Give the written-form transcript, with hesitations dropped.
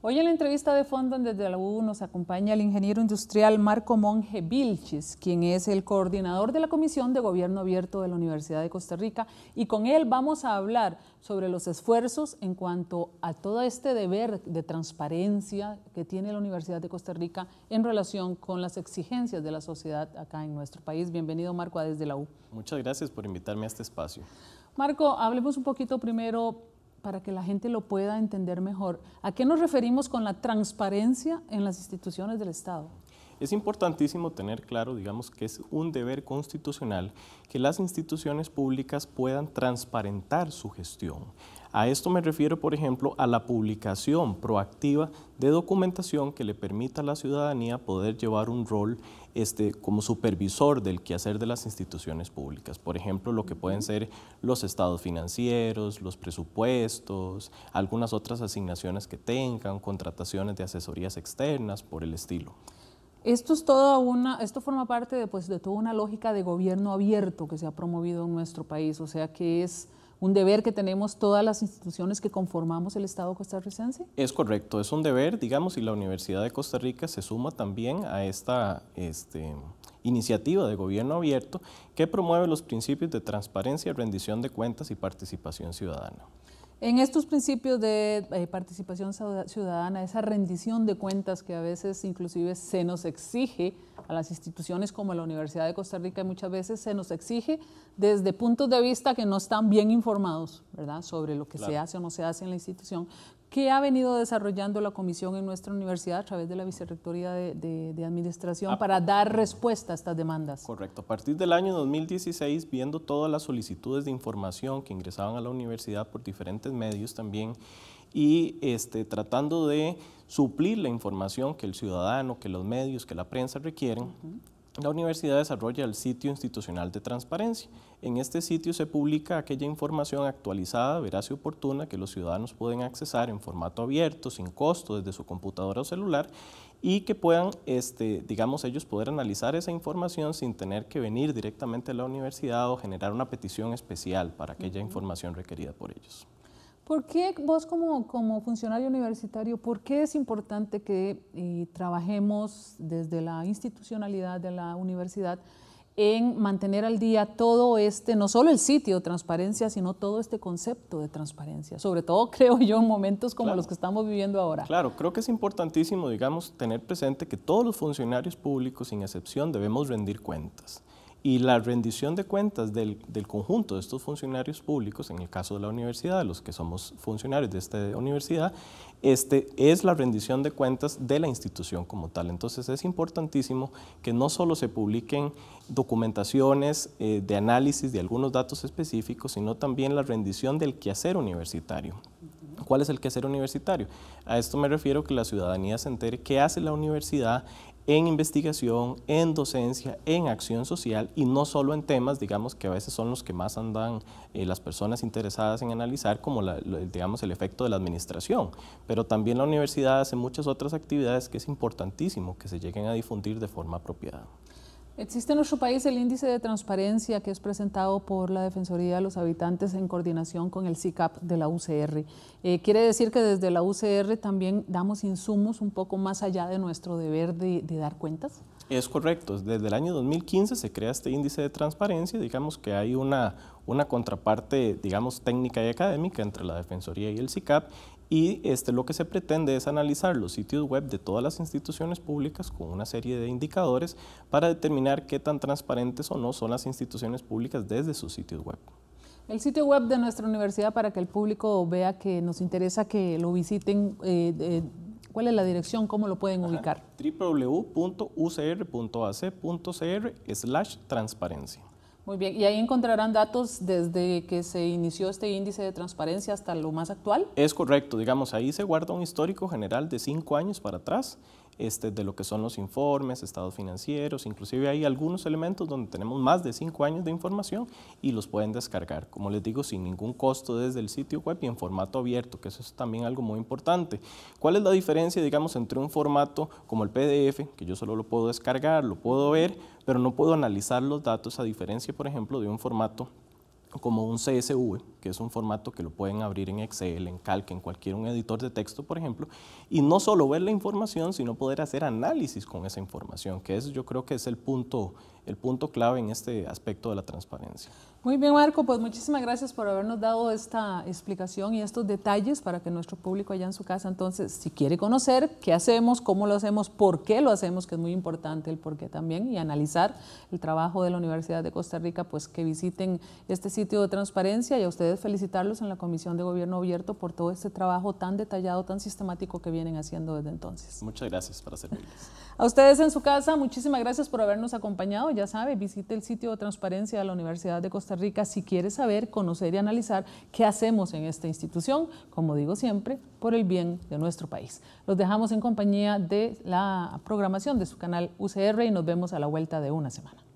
Hoy en la entrevista de fondo en Desde la U nos acompaña el ingeniero industrial Marco Monge Vílchez, quien es el coordinador de la Comisión de Gobierno Abierto de la Universidad de Costa Rica, y con él vamos a hablar sobre los esfuerzos en cuanto a todo este deber de transparencia que tiene la Universidad de Costa Rica en relación con las exigencias de la sociedad acá en nuestro país. Bienvenido, Marco, a Desde la U. Muchas gracias por invitarme a este espacio. Marco, hablemos un poquito primero, para que la gente lo pueda entender mejor, ¿a qué nos referimos con la transparencia en las instituciones del Estado? Es importantísimo tener claro, digamos, que es un deber constitucional que las instituciones públicas puedan transparentar su gestión. A esto me refiero, por ejemplo, a la publicación proactiva de documentación que le permita a la ciudadanía poder llevar un rol como supervisor del quehacer de las instituciones públicas. Por ejemplo, lo que pueden ser los estados financieros, los presupuestos, algunas otras asignaciones que tengan, contrataciones de asesorías externas, por el estilo. Esto forma parte de toda una lógica de gobierno abierto que se ha promovido en nuestro país, o sea que es un deber que tenemos todas las instituciones que conformamos el Estado costarricense. Es correcto, es un deber, digamos, y la Universidad de Costa Rica se suma también a esta iniciativa de gobierno abierto que promueve los principios de transparencia, rendición de cuentas y participación ciudadana. En estos principios de participación ciudadana, esa rendición de cuentas que a veces inclusive se nos exige a las instituciones como la Universidad de Costa Rica, muchas veces se nos exige desde puntos de vista que no están bien informados, ¿verdad?, sobre lo que [S2] Claro. [S1] Se hace o no se hace en la institución. ¿Qué ha venido desarrollando la Comisión en nuestra universidad a través de la Vicerrectoría de Administración para dar respuesta a estas demandas? Correcto. A partir del año 2016, viendo todas las solicitudes de información que ingresaban a la universidad por diferentes medios también, y tratando de suplir la información que el ciudadano, que los medios, que la prensa requieren, la universidad desarrolla el sitio institucional de transparencia. En este sitio se publica aquella información actualizada, veraz y oportuna que los ciudadanos pueden accesar en formato abierto, sin costo, desde su computadora o celular, y que puedan, digamos, ellos poder analizar esa información sin tener que venir directamente a la universidad o generar una petición especial para aquella información requerida por ellos. ¿Por qué vos como funcionario universitario, por qué es importante que trabajemos desde la institucionalidad de la universidad en mantener al día todo no solo el sitio de transparencia, sino todo este concepto de transparencia? Sobre todo, creo yo, en momentos como los que estamos viviendo ahora. Claro, creo que es importantísimo, digamos, tener presente que todos los funcionarios públicos, sin excepción, debemos rendir cuentas. Y la rendición de cuentas del conjunto de estos funcionarios públicos, en el caso de la universidad, los que somos funcionarios de esta universidad, es la rendición de cuentas de la institución como tal. Entonces es importantísimo que no solo se publiquen documentaciones de análisis de algunos datos específicos, sino también la rendición del quehacer universitario. ¿Cuál es el quehacer universitario? A esto me refiero, que la ciudadanía se entere qué hace la universidad en investigación, en docencia, en acción social, y no solo en temas, digamos, que a veces son los que más andan las personas interesadas en analizar, como digamos, el efecto de la administración. Pero también la universidad hace muchas otras actividades que es importantísimo que se lleguen a difundir de forma apropiada. Existe en nuestro país el índice de transparencia que es presentado por la Defensoría de los Habitantes en coordinación con el CICAP de la UCR. Quiere decir que desde la UCR también damos insumos un poco más allá de nuestro deber de dar cuentas. Es correcto. Desde el año 2015 se crea este índice de transparencia. Digamos que hay una contraparte, digamos, técnica y académica entre la Defensoría y el CICAP. Y lo que se pretende es analizar los sitios web de todas las instituciones públicas con una serie de indicadores para determinar qué tan transparentes o no son las instituciones públicas desde sus sitios web. El sitio web de nuestra universidad, para que el público vea que nos interesa que lo visiten, ¿cuál es la dirección? ¿Cómo lo pueden ubicar? www.ucr.ac.cr/transparencia. Muy bien, y ahí encontrarán datos desde que se inició este índice de transparencia hasta lo más actual. Es correcto, digamos, ahí se guarda un histórico general de 5 años para atrás, de lo que son los informes, estados financieros, inclusive hay algunos elementos donde tenemos más de 5 años de información y los pueden descargar, como les digo, sin ningún costo desde el sitio web y en formato abierto, que eso es también algo muy importante. ¿Cuál es la diferencia, digamos, entre un formato como el PDF, que yo solo lo puedo descargar, lo puedo ver, pero no puedo analizar los datos, a diferencia, por ejemplo, de un formato como un CSV, que es un formato que lo pueden abrir en Excel, en Calc, en cualquier un editor de texto, por ejemplo, y no solo ver la información, sino poder hacer análisis con esa información, que es, yo creo que es el punto clave en este aspecto de la transparencia. Muy bien, Marco, pues muchísimas gracias por habernos dado esta explicación y estos detalles para que nuestro público allá en su casa, entonces, si quiere conocer qué hacemos, cómo lo hacemos, por qué lo hacemos, que es muy importante el por qué también, y analizar el trabajo de la Universidad de Costa Rica, pues que visiten este sitio de transparencia, y a ustedes felicitarlos en la Comisión de Gobierno Abierto por todo este trabajo tan detallado, tan sistemático que vienen haciendo desde entonces. Muchas gracias, para servirles. A ustedes en su casa, muchísimas gracias por habernos acompañado. Ya sabe, visite el sitio de transparencia de la Universidad de Costa Rica si quiere saber, conocer y analizar qué hacemos en esta institución, como digo siempre, por el bien de nuestro país. Los dejamos en compañía de la programación de su canal UCR y nos vemos a la vuelta de una semana.